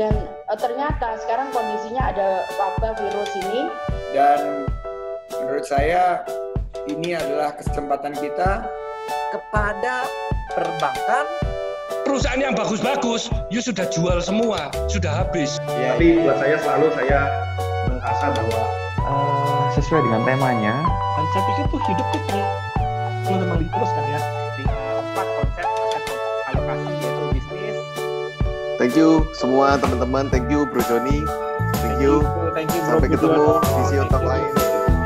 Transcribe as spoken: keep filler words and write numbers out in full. Dan uh, ternyata sekarang kondisinya ada wabah virus ini. Dan menurut saya ini adalah kesempatan kita kepada perbankan. Perusahaan yang bagus-bagus, you sudah jual semua, sudah habis. Ya, tapi buat saya selalu saya merasa bahwa uh, sesuai dengan temanya. Dan saya pikir tuh hidup tuh perlu memang diteruskan ya. Thank you semua teman-teman, thank you Bro Joni, thank you, thank you, thank you bro. Sampai ketemu di video lain.